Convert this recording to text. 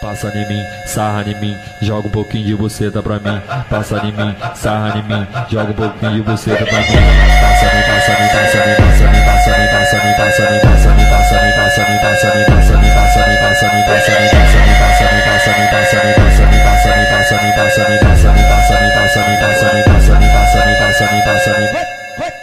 Passa em mim, sarra em mim, joga um pouquinho de buceta pra mim. Passa em mim, sarra em mim, joga um pouquinho de buceta pra mim. Passa em mim, passa em mim, passa em mim, passa em mim, passa em mim, passa em mim, passa em mim.